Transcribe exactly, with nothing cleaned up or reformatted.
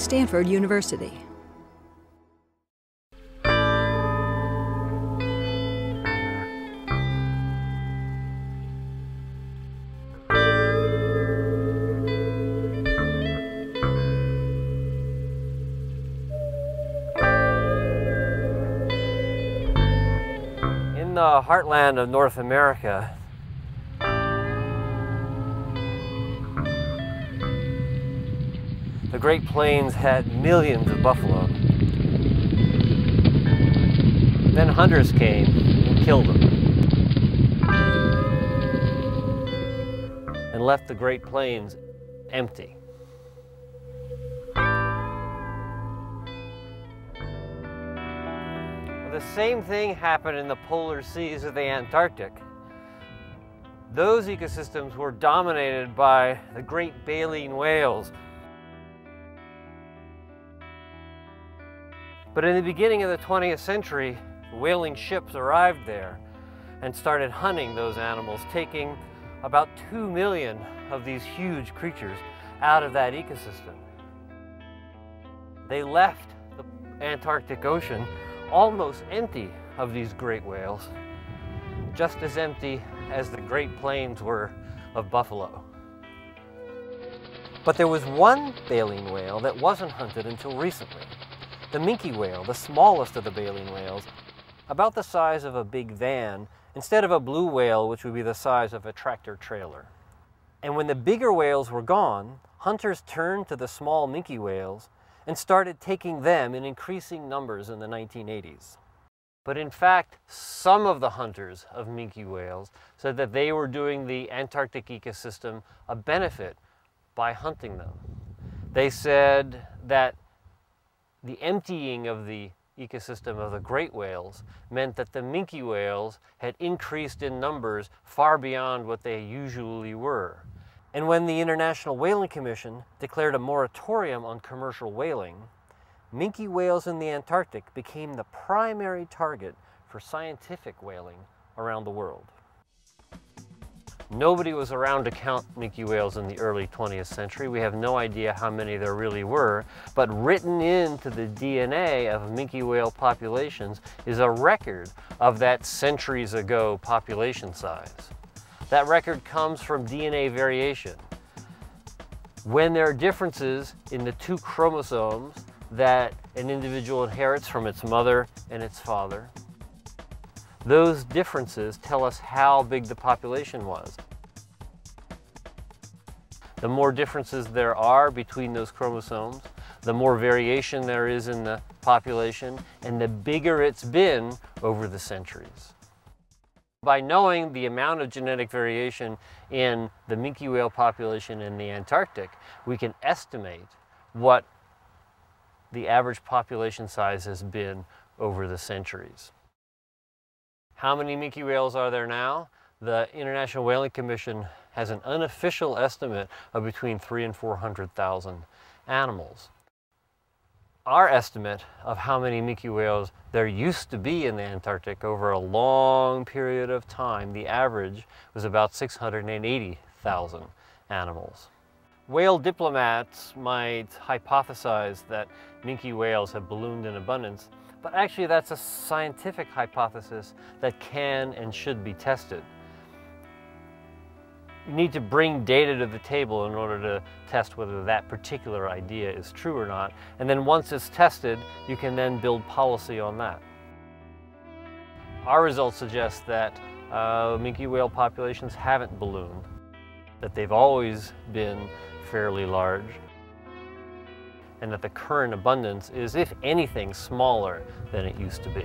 Stanford University. In the heartland of North America, the Great Plains had millions of buffalo. Then hunters came and killed them and left the Great Plains empty. The same thing happened in the polar seas of the Antarctic. Those ecosystems were dominated by the great baleen whales. But in the beginning of the twentieth century, whaling ships arrived there and started hunting those animals, taking about two million of these huge creatures out of that ecosystem. They left the Antarctic Ocean almost empty of these great whales, just as empty as the Great Plains were of buffalo. But there was one baleen whale that wasn't hunted until recently. The minke whale, the smallest of the baleen whales, about the size of a big van, instead of a blue whale, which would be the size of a tractor trailer. And when the bigger whales were gone, hunters turned to the small minke whales and started taking them in increasing numbers in the nineteen eighties. But in fact, some of the hunters of minke whales said that they were doing the Antarctic ecosystem a benefit by hunting them. They said that the emptying of the ecosystem of the great whales meant that the minke whales had increased in numbers far beyond what they usually were. And when the International Whaling Commission declared a moratorium on commercial whaling, minke whales in the Antarctic became the primary target for scientific whaling around the world. Nobody was around to count minke whales in the early twentieth century. We have no idea how many there really were, but written into the D N A of minke whale populations is a record of that centuries ago population size. That record comes from D N A variation. When there are differences in the two chromosomes that an individual inherits from its mother and its father, those differences tell us how big the population was. The more differences there are between those chromosomes, the more variation there is in the population, and the bigger it's been over the centuries. By knowing the amount of genetic variation in the minke whale population in the Antarctic, we can estimate what the average population size has been over the centuries. How many minke whales are there now? The International Whaling Commission has an unofficial estimate of between three and four hundred thousand animals. Our estimate of how many minke whales there used to be in the Antarctic over a long period of time, the average was about six hundred and eighty thousand animals. Whale diplomats might hypothesize that minke whales have ballooned in abundance, but actually that's a scientific hypothesis that can and should be tested. You need to bring data to the table in order to test whether that particular idea is true or not. And then once it's tested, you can then build policy on that. Our results suggest that uh, minke whale populations haven't ballooned, that they've always been fairly large, and that the current abundance is, if anything, smaller than it used to be.